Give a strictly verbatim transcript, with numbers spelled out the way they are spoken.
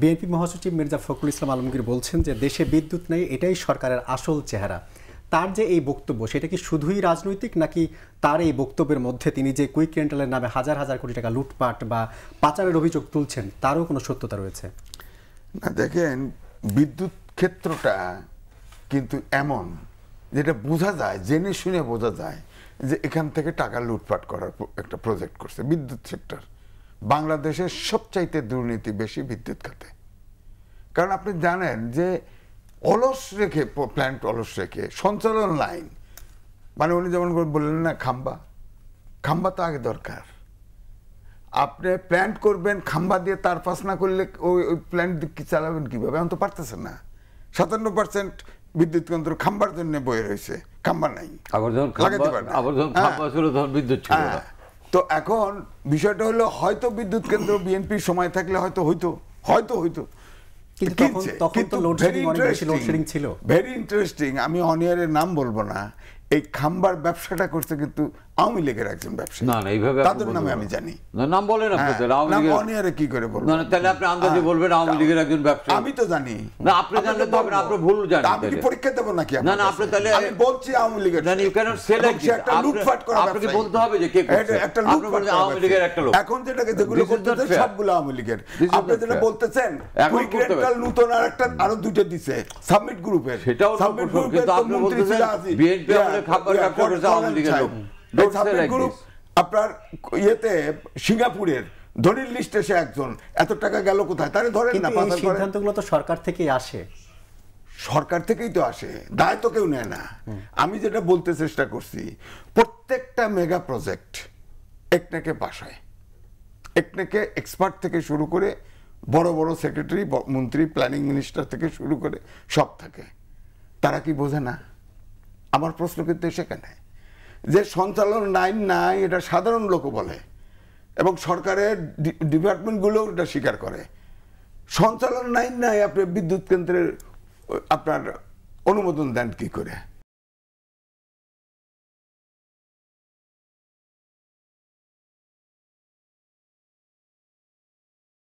BNP মহাসচিব মির্জা ফকুলেরসমালমগীর বলছেন যে দেশে বিদ্যুৎ নেই, এটাই সরকারের আসল চেহারা। তার যে এই বক্তব্য, সেটা কি শুধুই রাজনৈতিক, নাকি তার এই বক্তব্যের মধ্যে তিনি যে কুইক রেন্টালের নামে হাজার হাজার কোটি টাকা লুটপাট বা পাচারের অভিযোগ তুলছেন, তারও কোনো সত্যতা রয়েছে? না, দেখেন, বিদ্যুৎ ক্ষেত্রটা কিন্তু এমন যেটা বোঝা যায়, জেনে শুনে বোঝা যায় যে এখান থেকে টাকা লুটপাট করার একটা প্রজেক্ট করছে। বিদ্যুৎ সেক্টর বাংলাদেশের সবচাইতে দুর্নীতি বেশি বিদ্যুৎ খাতে। কারণ আপনি জানেন যে অলস রেখে, প্ল্যান্ট অলস রেখে সঞ্চালন লাইন, মানে উনি যেমন বললেন না, খাম্বা খাম্বা তো আগে দরকার। আপনি প্ল্যান্ট করবেন, খাম্বা দিয়ে তার পাস না করলে ওই ওই প্ল্যান্ট কি চালাবেন কীভাবে? এখন তো পারতেছেন না। সাতান্ন পার্সেন্ট বিদ্যুৎ কেন্দ্র খাম্বার জন্য বয়ে রয়েছে, খাম্বা নাই। হ্যাঁ, তো এখন বিষয়টা হলো, হয়তো বিদ্যুৎ কেন্দ্র বিএনপি সময় থাকলে হয়তো হইতো হয়তো হইতো ভেরি ইন্টারেস্টিং। আমি অনিয়ারের নাম বলবো না, এই খাম্বার ব্যবসাটা করছে কিন্তু আওয়ামী লীগের একজন ব্যবসা, তাদের নামে আমি জানি। নাম বলেন অনিয়ারে, কি করে বলবো? তাহলে আপনি আন্দাজে বলবেন আওয়ামী লীগের একজন ব্যবসা। আমি তো জানি না, আপনি জানলে তো আপনি ভুল জানেন। আমি কি পরীক্ষা দেব নাকি? না না, আপনি তাহলে আমি বলছি আওয়ামী লীগের না, ইউ ক্যানট সে লাইক একটা লুটপাট করা ব্যবসা। আপনাকে বলতে হবে যে কে করছে। একটা লুটপাট আওয়ামী লীগের একটা লোক। এখন যেটাকে যেগুলো করতেছে সবগুলো আওয়ামী লীগের। আপনি যেটা বলতেছেন এখন ক্রেডিটাল নতুন আর একটা আরো দুটো দিয়েছে সাবমিট গ্রুপের, সেটাও সাবমিট গ্রুপ। কিন্তু আপনি বলতেছেন বিএনপি আমাদের খাবার ব্যবসা করছে আওয়ামী লীগের লোক। আপনার ইয়েতে সিঙ্গাপুরের ধনির লিস্টে সে একজন, এত টাকা গেল কোথায়? তারে ধরেন না। এই সিদ্ধান্তগুলো তো সরকার থেকেই আসে, সরকার থেকেই তো আসে, দায় তো কেউ নেয় না। আমি যেটা বলতে চেষ্টা করছি, প্রত্যেকটা মেগা প্রজেক্ট একনেকে পাশ হয়। একনেকে এক্সপার্ট থেকে শুরু করে বড় বড় সেক্রেটারি, মন্ত্রী, প্ল্যানিং মিনিস্টার থেকে শুরু করে সব থাকে। তারা কি বোঝে না? আমার প্রশ্ন কিন্তু সেখানে, যে সঞ্চালন লাইন নাই এটা সাধারণ লোক বলে এবং সরকারের ডিপার্টমেন্টগুলোও এটা স্বীকার করে। সঞ্চালন লাইন নাই, আপনি বিদ্যুৎ কেন্দ্রের আপনার অনুমোদন দেন কী করে?